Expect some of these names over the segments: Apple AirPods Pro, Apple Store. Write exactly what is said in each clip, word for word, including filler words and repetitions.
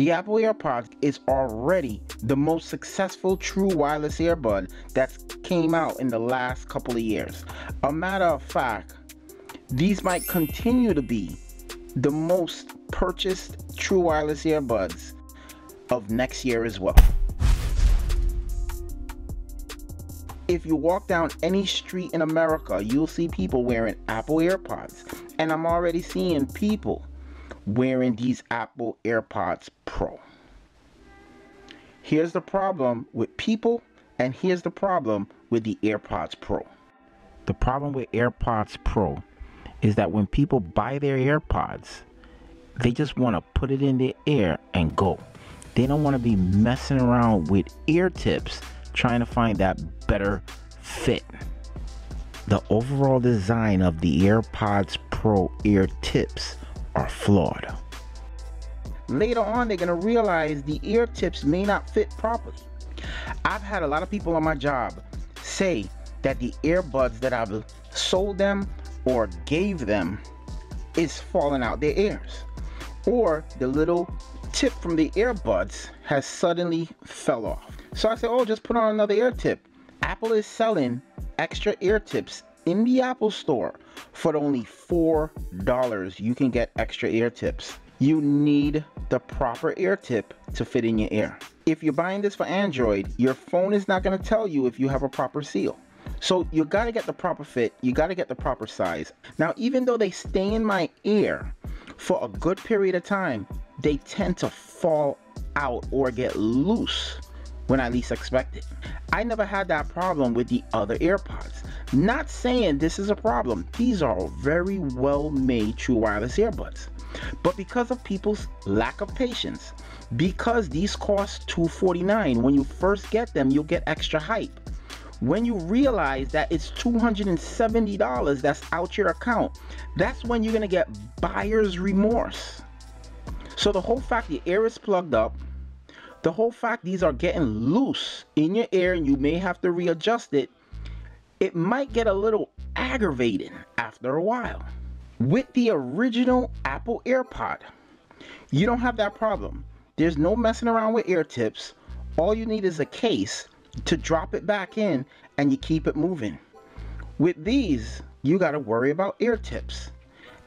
The Apple AirPods is already the most successful true wireless earbud that came out in the last couple of years. A matter of fact, these might continue to be the most purchased true wireless earbuds of next year as well. If you walk down any street in America, you'll see people wearing Apple AirPods, and I'm already seeing people wearing these Apple AirPods Pro. Here's the problem with people, and here's the problem with the AirPods Pro. The problem with AirPods Pro is that when people buy their AirPods, they just want to put it in their ear and go. They don't want to be messing around with ear tips trying to find that better fit. The overall design of the AirPods Pro ear tips are flawed. Later on, they're going to realize the ear tips may not fit properly. I've had a lot of people on my job say that the earbuds that I've sold them or gave them is falling out their ears, or the little tip from the earbuds has suddenly fell off. So I said, oh, just put on another ear tip. Apple is selling extra ear tips in the Apple Store for only four dollars. You can get extra ear tips. You need the proper ear tip to fit in your ear. If you're buying this for Android, your phone is not going to tell you if you have a proper seal. So you got to get the proper fit. You got to get the proper size. Now, even though they stay in my ear for a good period of time, they tend to fall out or get loose when I least expect it. I never had that problem with the other AirPods. Not saying this is a problem. These are very well made true wireless earbuds. But because of people's lack of patience, because these cost two forty-nine, when you first get them, you'll get extra hype. When you realize that it's two hundred seventy dollars that's out your account, that's when you're gonna get buyer's remorse. So the whole fact your ear is plugged up, the whole fact these are getting loose in your ear and you may have to readjust it, it might get a little aggravating after a while. With the original Apple AirPod, you don't have that problem. There's no messing around with ear tips. All you need is a case to drop it back in and you keep it moving. With these, you gotta worry about ear tips.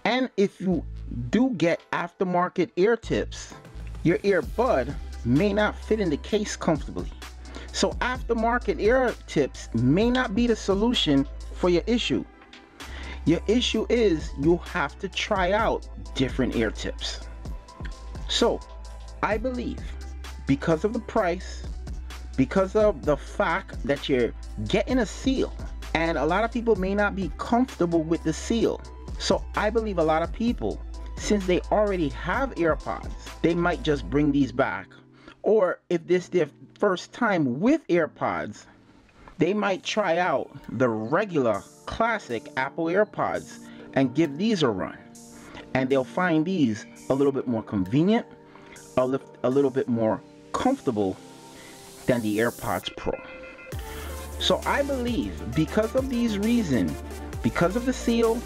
And if you do get aftermarket ear tips, your earbud may not fit in the case comfortably. So aftermarket ear tips may not be the solution for your issue. Your issue is you have to try out different ear tips. So I believe because of the price, because of the fact that you're getting a seal, and a lot of people may not be comfortable with the seal. So I believe a lot of people, since they already have AirPods, they might just bring these back. Or if this is their first time with AirPods, they might try out the regular classic Apple AirPods and give these a run. And they'll find these a little bit more convenient, a, li a little bit more comfortable than the AirPods Pro. So I believe because of these reasons, because of the seal,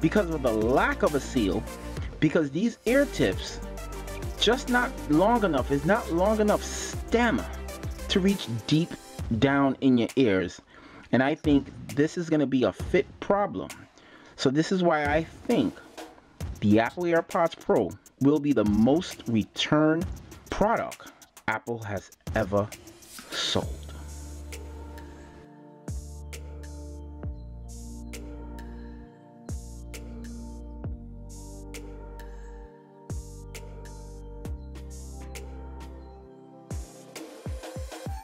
because of the lack of a seal, because these ear tips just not long enough, it's not long enough stem to reach deep down in your ears. And I think this is gonna be a fit problem. So this is why I think the Apple AirPods Pro will be the most returned product Apple has ever sold.